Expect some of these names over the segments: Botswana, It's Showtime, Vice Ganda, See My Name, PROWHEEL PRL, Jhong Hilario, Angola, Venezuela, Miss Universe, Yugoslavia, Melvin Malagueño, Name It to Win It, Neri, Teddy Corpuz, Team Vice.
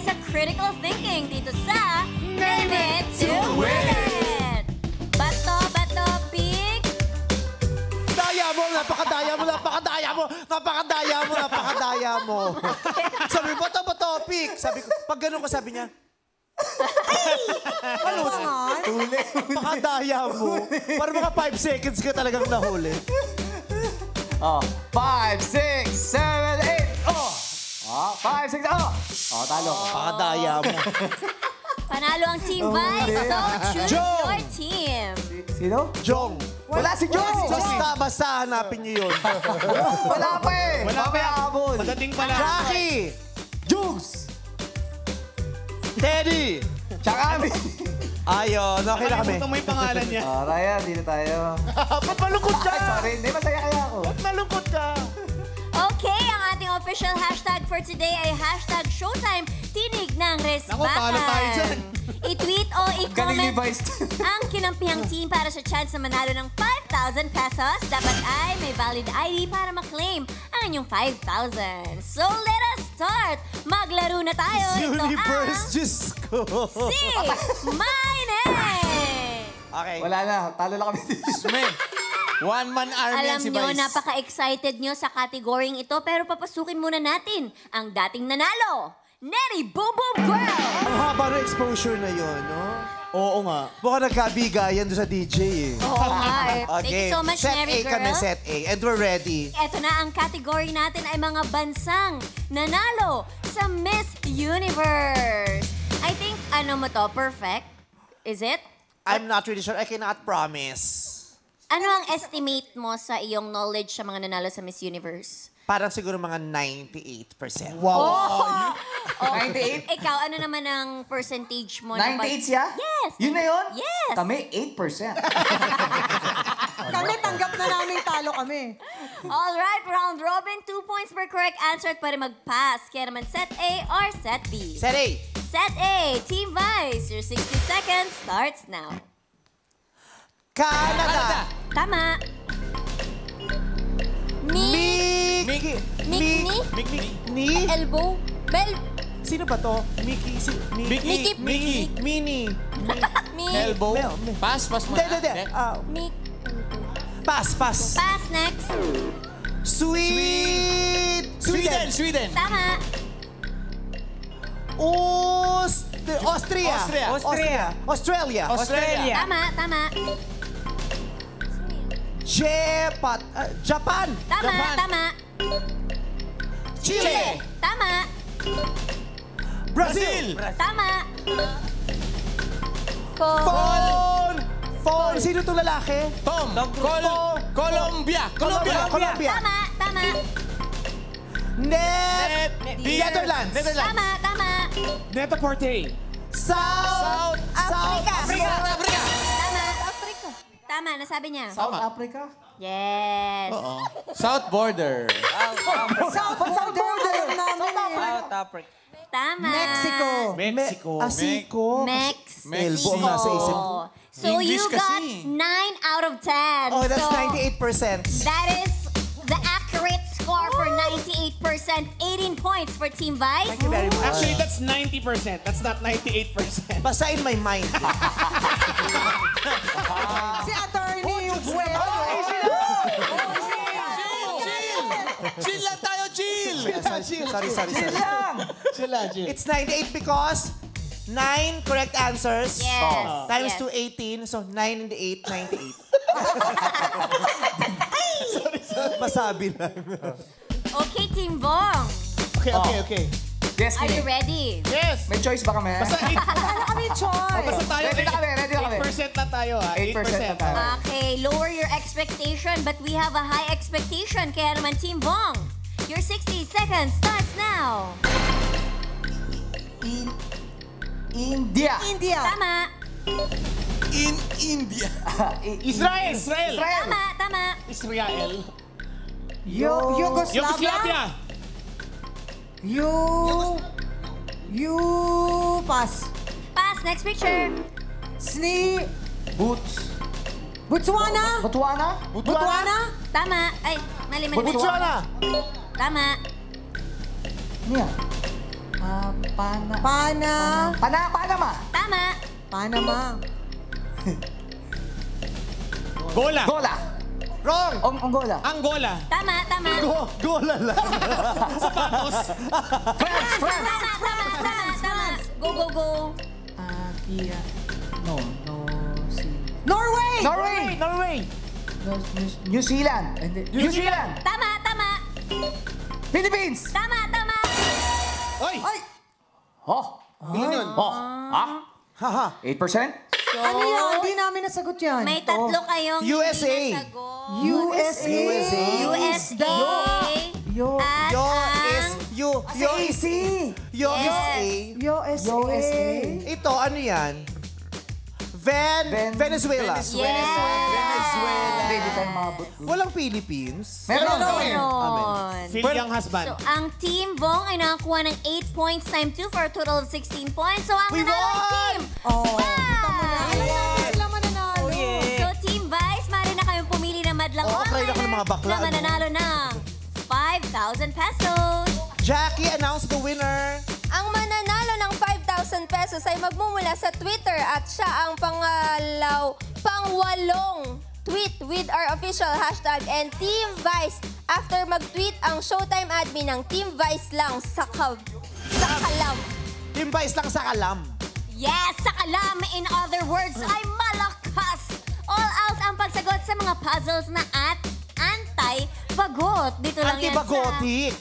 tayo sa critical thinking dito sa Name It to Win It! Bato, pig! Daya mo! Napakadaya mo! Sabi mo, bato, pig! Sabi ko, pag ganun ko sabi niya, ay! Ano? Napakadaya mo! Parang mga 5 seconds ka talagang nahuli. Oh, 5, 6, 7, 8! Oh! 5, 6, oh! Oh, talo. Pakadaya mo. Panalo ang Team Vice. So, choose your team. Sino? Jong. Wala si Jong. Basta hanapin niyo yun. Wala pa eh. Wala pa abon. Pagdating pa lang. Jackie. Juice. Teddy. Tsaka kami. Ayun, okay na kami. Nakalimutan mo yung pangalan niya. Ryan, dito tayo. Ba't malungkot ka? Sorry, hindi masaya kaya ako. Ba't malungkot ka? Okay, ang ating official hashtag for today ay hashtag Showtime Tinig ng Resbatan. Naku, paano tayo dyan? I-tweet o i-comment ang kinampihang team para sa chance na manalo ng 5,000 pesos. Dapat ay may valid ID para maklaim ang inyong 5,000. So let us start! Maglaro na tayo. Miss Universe, Diyos ko! Si My Name! Okay. Wala na. Talo na kami dito. One-man army yan si Vice. Alam nyo, napaka-excited nyo sa kategoryang ito, pero papasukin muna natin ang dating nanalo, Neri Boom Boom Girl! Ang haba ng exposure na yun, no? Oo nga. Baka nagkabigayan doon sa DJ eh. Oo nga eh. Thank you so much, Neri Girl. Set A kami, Set A. And we're ready. Ito na, ang kategory natin ay mga bansang nanalo sa Miss Universe. I think, ano mo to, perfect? Is it? I'm not really sure. I cannot promise. Ano ang estimate mo sa iyong knowledge sa mga nanalo sa Miss Universe? Parang siguro mga 98%. Wow! Oh! Oh. 98? Ikaw, ano naman ang percentage mo? 98 siya? Yes! Yun na yun? Yes! Kami, 8%. Kami, tanggap na namin talo kami. Alright, round robin. 2 points per correct answer at pwede mag-pass. Kaya naman set A or set B? Set A! Set A! Team Vice, your 60 seconds starts now. Canada. Tama. Mickey. Elbow. Bell. Sino ba to? Mickey. Mini. Elbow. Pass mo. Hindi. Pass. Pass next. Sweden. Tama. Australia. Tama. Japan. Tama. Chile. Tama. Brazil. Tama. Phone. Sino itong lalaki? Tom. Colombia. Tama. Netherlands. Tama. Netaporte. South Africa. Tama, nasabi niya. South Africa? Yes. Oo. South Border. Tama. Mexico. So you got 9 out of 10. Oh, that's 98%. That is the accurate score for 98%. 18 points for Team Vice. Thank you very much. Actually, that's 90%. That's not 98%. Basta in my mind. Si attorney yung buweba. Chill lang tayo, chill! Sorry. Chill lang. It's 98 because 9 correct answers. Yes. Times 2, 18. So 9 and 8, 98. Masabi lang. Okay, Team Bong. Okay. Yes, are you ready? Yes. May choice ba kami? Basta 8%. Ano kami choice? Basta tayo. Ready na kami. 8% na tayo ha. 8% na tayo. Okay, lower your expectation but we have a high expectation. Kaya naman, Team Bong, your 60 seconds starts now. India. Tama. India. Israel. Tama. Israel. Yugoslavia. Pass. Next picture. Boots. Botswana. Tama. Ay, mali. Botswana. Tama. Panama. Tama. Panama. Gola. Wrong. Angola. Tama. Gola lang. Sapatos. France. Tama. Go. Kia. No. Norway. New Zealand. Tama. Philippines. Tama. Oy. Bilhin yun. Ha. 8%? Ano yun? Hindi namin nasagot yan. May tatlo kayong hindi nasagot. USA. USA. Ito, ano yan? Venezuela. Hindi tayo mabot. Walang Philippines. Meron. Filiang husband. So, ang Team Bong ay nakakuha ng 8 points time 2 for a total of 16 points. So, ang nanalo team, So, Team Vice, maaari na kayong pumili ng madlang na mananalo ng 5,000 pesos. Jackie, announce the winner. Ang mananalo ng 5,000 pesos ay magmumula sa Twitter at siya ang pangwalong tweet with our official hashtag and Team Vice after mag-tweet ang Showtime admin ng Team Vice lang sa kalam. Team Vice lang sa kalam. Yes, sa kalam. In other words, ay malakas. All out ang pagsagot sa mga puzzles na at anti-bagot. Dito lang yan sa... Anti-bagotik.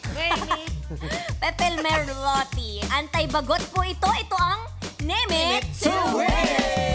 Pepel Merloti. Anti-bagot po ito. Ito ang Name It to Win It.